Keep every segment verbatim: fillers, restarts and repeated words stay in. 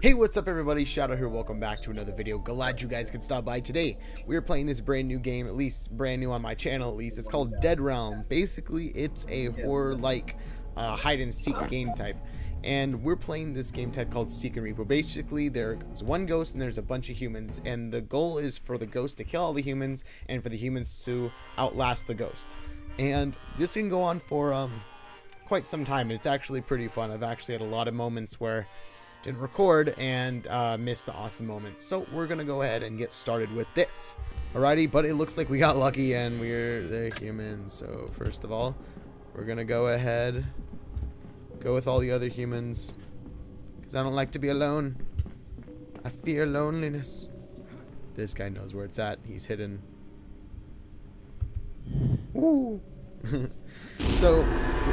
Hey, what's up everybody, Shadow here, welcome back to another video. Glad you guys could stop by today. We are playing this brand new game, at least brand new on my channel at least. It's called Dead Realm. Basically, it's a horror-like uh, hide-and-seek game type. And we're playing this game type called Seek and Repo. Basically, there's one ghost and there's a bunch of humans. And the goal is for the ghost to kill all the humans and for the humans to outlast the ghost. And this can go on for um, quite some time. It's actually pretty fun. I've actually had a lot of moments where didn't record and uh, missed the awesome moment. So we're gonna go ahead and get started with this. Alrighty, but it looks like we got lucky and we're the humans. So first of all, we're gonna go ahead, go with all the other humans, because I don't like to be alone. I fear loneliness. This guy knows where it's at. He's hidden. Woo! So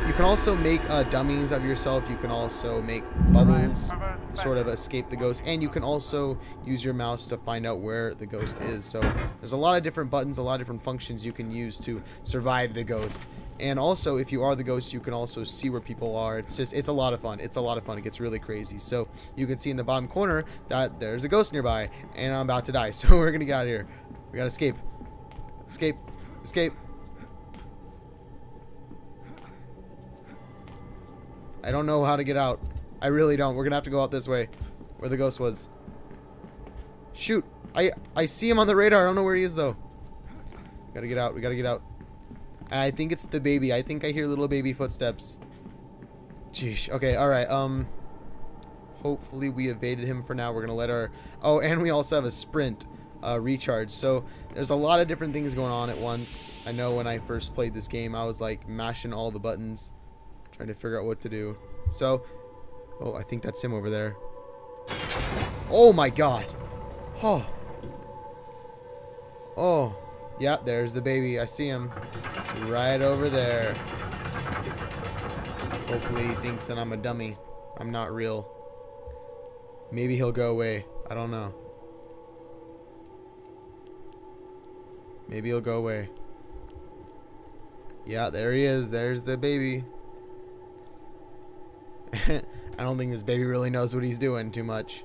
you can also make uh, dummies of yourself. You can also make bubbles to sort of escape the ghost, and you can also use your mouse to find out where the ghost is. So there's a lot of different buttons, a lot of different functions you can use to survive the ghost. And also, if you are the ghost, you can also see where people are. It's just, it's a lot of fun. It's a lot of fun. It gets really crazy. So you can see in the bottom corner that there's a ghost nearby, and I'm about to die. So we're gonna get out of here. We gotta escape, escape, escape. I don't know how to get out. I really don't. We're gonna have to go out this way, where the ghost was. Shoot! I I see him on the radar. I don't know where he is though. Gotta get out. We gotta get out. I think it's the baby. I think I hear little baby footsteps. Jeez. Okay. All right. Um. Hopefully we evaded him for now. We're gonna let our. Oh, and we also have a sprint uh, recharge. So there's a lot of different things going on at once. I know when I first played this game, I was like mashing all the buttons, trying to figure out what to do. So, oh, I think that's him over there. Oh my god. Oh. Oh. Yeah, there's the baby. I see him. It's right over there. Hopefully he thinks that I'm a dummy. I'm not real. Maybe he'll go away. I don't know. Maybe he'll go away. Yeah, there he is. There's the baby. I don't think this baby really knows what he's doing too much.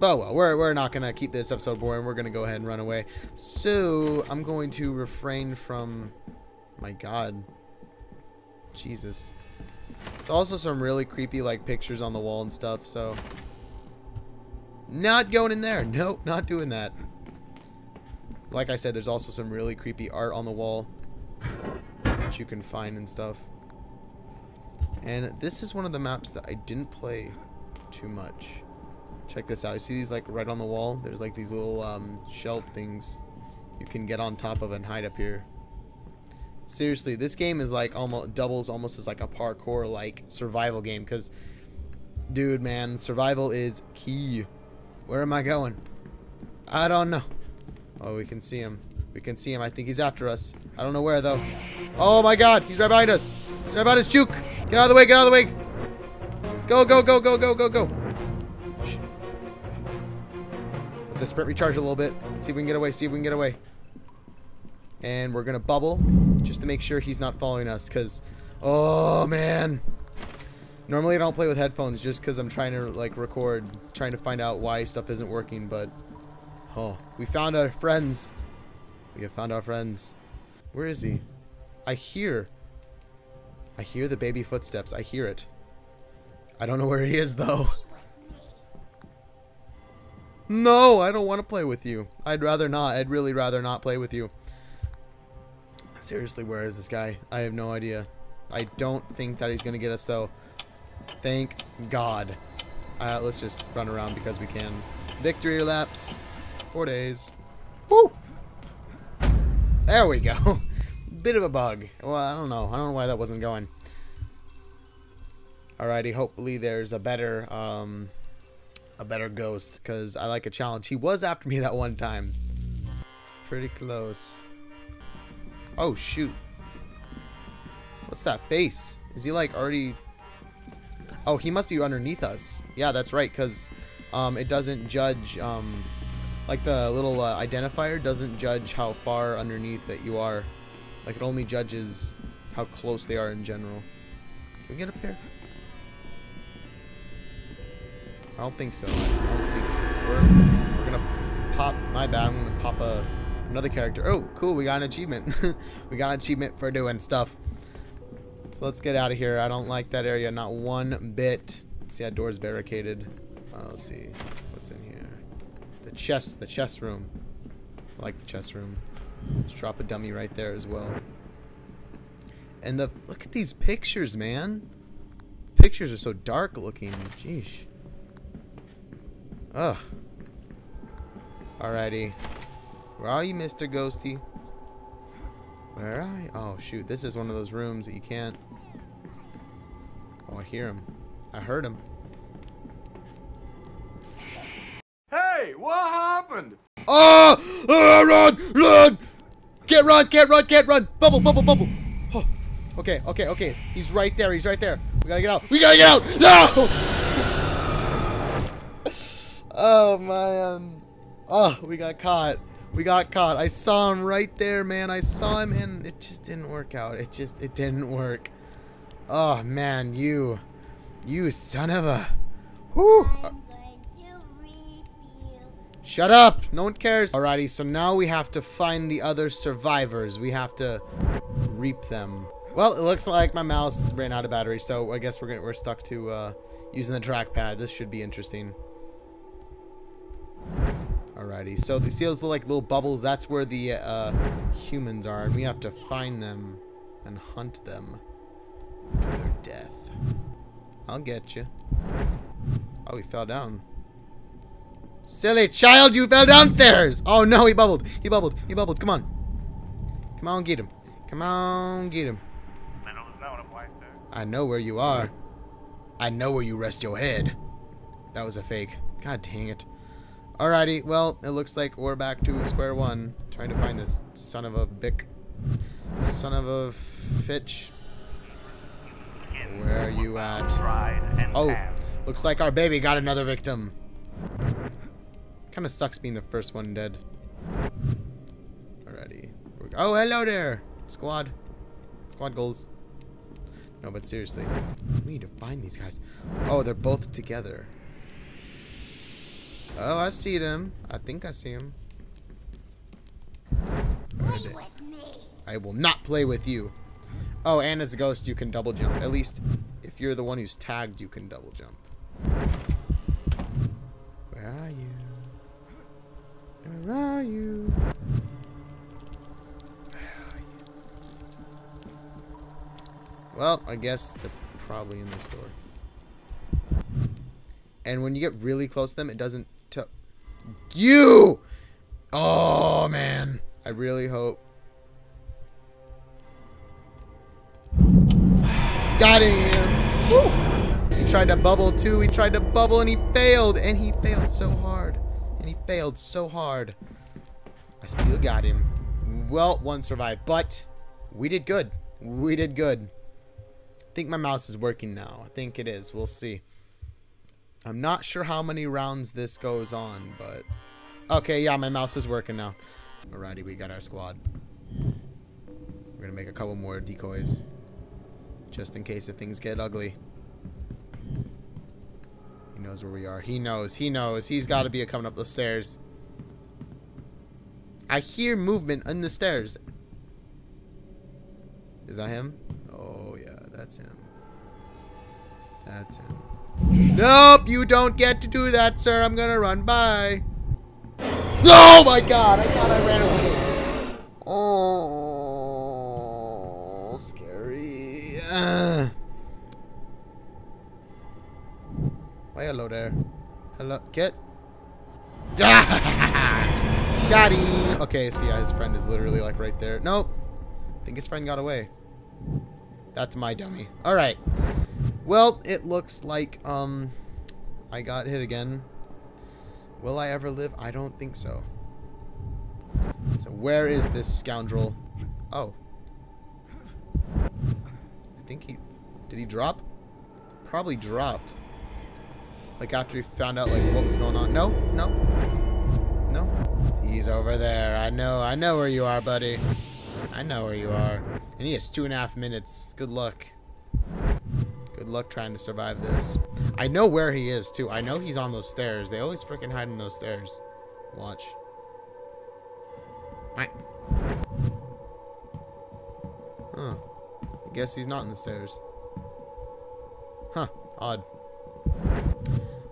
But well, we're, we're not going to keep this episode boring. We're going to go ahead and run away. So I'm going to refrain from... My god. Jesus. There's also some really creepy like pictures on the wall and stuff. So not going in there. Nope, not doing that. Like I said, there's also some really creepy art on the wall that you can find and stuff. And this is one of the maps that I didn't play too much. Check this out. You see these like right on the wall? There's like these little um, shelf things you can get on top of and hide up here. Seriously, this game is like almost doubles almost as like a parkour like survival game, because dude, man, survival is key. Where am I going? I don't know. Oh, we can see him. We can see him. I think he's after us. I don't know where though. Oh my god, he's right behind us. He's right behind us, Juke. Get out of the way, get out of the way. Go, go, go, go, go, go, go. Let the sprint recharge a little bit. See if we can get away, see if we can get away. And we're gonna bubble just to make sure he's not following us, because, oh man. Normally I don't play with headphones just because I'm trying to like record, trying to find out why stuff isn't working, but, oh, we found our friends. We have found our friends. Where is he? I hear. I hear the baby footsteps. I hear it. I don't know where he is, though. No, I don't want to play with you. I'd rather not. I'd really rather not play with you. Seriously, where is this guy? I have no idea. I don't think that he's going to get us, though. Thank God. Uh, let's just run around because we can. Victory laps. Four days. Woo! There we go. Bit of a bug. Well, I don't know. I don't know why that wasn't going. Alrighty, hopefully there's a better, um, a better ghost, because I like a challenge. He was after me that one time. It's pretty close. Oh, shoot. What's that face? Is he, like, already... Oh, he must be underneath us. Yeah, that's right, because um, it doesn't judge... Um, like, the little uh, identifier doesn't judge how far underneath that you are. Like, it only judges how close they are in general. Can we get up here? I don't think so. I don't think so. We're, we're gonna pop. My bad. I'm gonna pop a another character. Oh, cool. We got an achievement. We got an achievement for doing stuff. So let's get out of here. I don't like that area, not one bit. See that door's barricaded. Uh, let's see what's in here. The chest. The chest room. I like the chest room. Let's drop a dummy right there as well. And the look at these pictures, man. The pictures are so dark looking. Jeez. Ugh. Alrighty. Where are you, Mister Ghosty? Where are you? Oh shoot, this is one of those rooms that you can't. Oh, I hear him. I heard him. Hey, what happened? Oh! Uh, run! Run! Can't run! Can't run! Can't run! Bubble! Bubble! Bubble! Oh. Okay, okay, okay. He's right there. He's right there. We gotta get out. We gotta get out! No! Oh man! Oh, we got caught. We got caught. I saw him right there, man. I saw him, and it just didn't work out. It just it didn't work. Oh man, you, you son of a. Whew. Shut up! No one cares. Alrighty, so now we have to find the other survivors. We have to reap them. Well, it looks like my mouse ran out of battery, so I guess we're gonna, we're stuck to uh, using the trackpad. This should be interesting. Alrighty, so the seals look like little bubbles. That's where the uh, humans are, and we have to find them and hunt them to their death. I'll get you. Oh, he fell down. Silly child, you fell downstairs! Oh no, he bubbled. He bubbled. He bubbled. Come on. Come on, get him. Come on, get him. I know, what I'm like there. I know where you are. I know where you rest your head. That was a fake. God dang it. Alrighty, well, it looks like we're back to square one. Trying to find this son of a bick. Son of a fitch. Where are you at? Oh, looks like our baby got another victim. Kind of sucks being the first one dead. Alrighty. Oh, hello there, squad. Squad goals. No, but seriously, we need to find these guys. Oh, they're both together. Oh, I see them. I think I see them. Play with me. I will not play with you. Oh, and as a ghost, you can double jump. At least, if you're the one who's tagged, you can double jump. Where are you? Where are you? Where are you? Well, I guess they're probably in this door. And when you get really close to them, it doesn't tell you. Oh man, I really hope. Got him. Woo. He tried to bubble too. He tried to bubble and he failed, and he failed so hard. And he failed so hard. I still got him. Well, one survived, but we did good. We did good. I think my mouse is working now. I think it is. We'll see. I'm not sure how many rounds this goes on, but... Okay, yeah, my mouse is working now. Alrighty, we got our squad. We're gonna make a couple more decoys. Just in case if things get ugly. He knows where we are. He knows. He knows. He's got to be coming up the stairs. I hear movement in the stairs. Is that him? Oh, yeah. That's him. That's him. Nope. You don't get to do that, sir. I'm going to run by. Oh, my God. I thought I ran away. Oh, scary. Uh. Hello there. Hello. Get. Got him. Okay, so yeah, his friend is literally like right there. Nope. I think his friend got away. That's my dummy. Alright. Well, it looks like um, I got hit again. Will I ever live? I don't think so. So where is this scoundrel? Oh. I think he... Did he drop? Probably dropped. Like after he found out like what was going on. No, no, no. He's over there. I know, I know where you are, buddy. I know where you are. And he has two and a half minutes. Good luck. Good luck trying to survive this. I know where he is, too. I know he's on those stairs. They always freaking hide in those stairs. Watch. Right. Huh. I guess he's not in the stairs. Huh. Odd.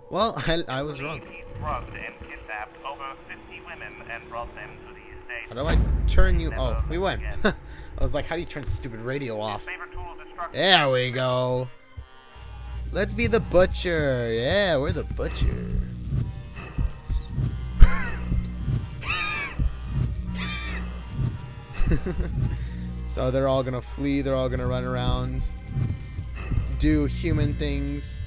Well, I, I was wrong. Robbed and kidnapped over fifty women and brought them to the estate. How do I turn you? Oh, we went. I was like, how do you turn this stupid radio off? There we go. Let's be the butcher. Yeah, we're the butcher. So they're all gonna flee. They're all gonna run around, do human things.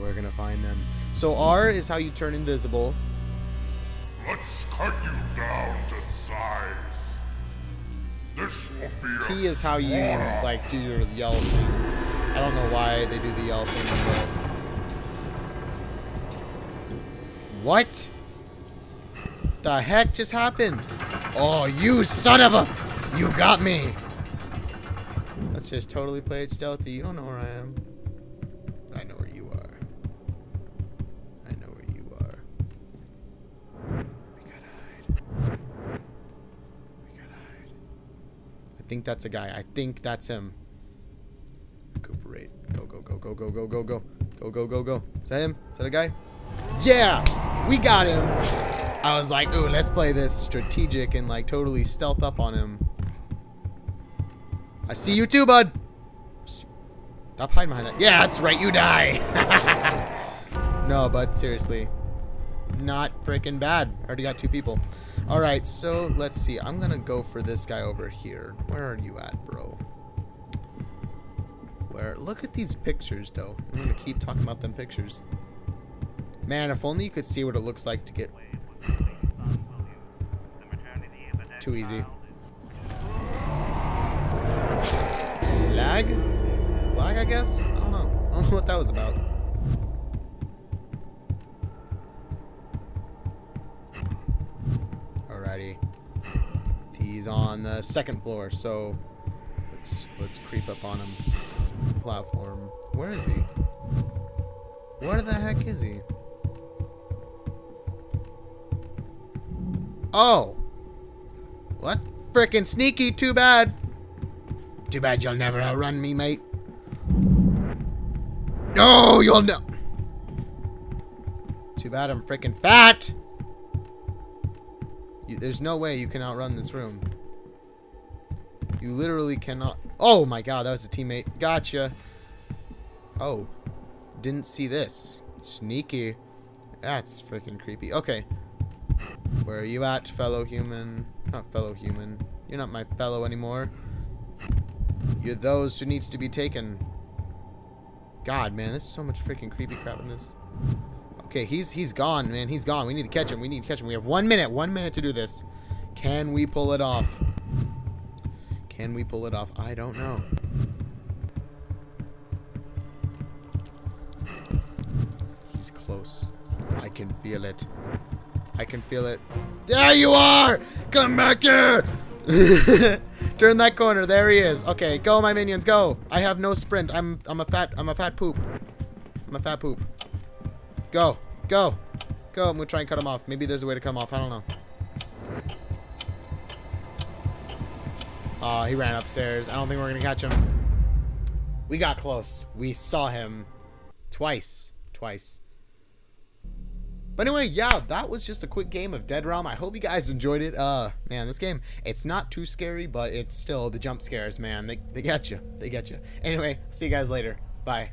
We're gonna find them. So R is how you turn invisible. Let's cut you down to size. This will be T is how you like do your yell thing. I don't know why they do the yell thing, but what the heck just happened? Oh, you son of a! You got me. Let's just totally play it stealthy. You don't know where I am. I know where you are. I know where you are. We gotta hide. We gotta hide. I think that's a guy. I think that's him. Recuperate. Go, go, go, go, go, go, go, go. Go, go, go, go. Is that him? Is that a guy? Yeah! We got him! I was like, ooh, let's play this strategic and like totally stealth up on him. I see you too, bud! Stop hiding behind that. Yeah, that's right, you die! No, but seriously. Not freaking bad. Already got two people. Alright, so let's see. I'm gonna go for this guy over here. Where are you at, bro? Where? Look at these pictures, though. I'm gonna keep talking about them pictures. Man, if only you could see what it looks like to get... Too easy. Lag? Lag, I guess? I don't know. I don't know what that was about. Alrighty. He's on the second floor, so let's let's creep up on him. Platform. Where is he? Where the heck is he? Oh! What? Frickin' sneaky, too bad! Too bad you'll never outrun me, mate. No, you'll no. Too bad I'm frickin' fat! You, there's no way you can outrun this room. You literally cannot... Oh my god, that was a teammate. Gotcha! Oh. Didn't see this. Sneaky. That's frickin' creepy. Okay. Where are you at, fellow human? Not fellow human. You're not my fellow anymore. You're those who needs to be taken. God, man, there's so much freaking creepy crap in this. Okay, he's he's gone, man. He's gone. We need to catch him. We need to catch him. We have one minute. One minute to do this. Can we pull it off? Can we pull it off? I don't know. He's close. I can feel it. I can feel it. There you are! Come back here! Turn that corner. There he is. Okay, go, my minions, go! I have no sprint. I'm I'm a fat I'm a fat poop. I'm a fat poop. Go, go, go! I'm gonna try and cut him off. Maybe there's a way to come off. I don't know. Oh, he ran upstairs. I don't think we're gonna catch him. We got close. We saw him twice. Twice. But anyway, yeah, that was just a quick game of Dead Realm. I hope you guys enjoyed it. Uh, man, this game, it's not too scary, but it's still the jump scares, man. They, they get you. They get you. Anyway, see you guys later. Bye.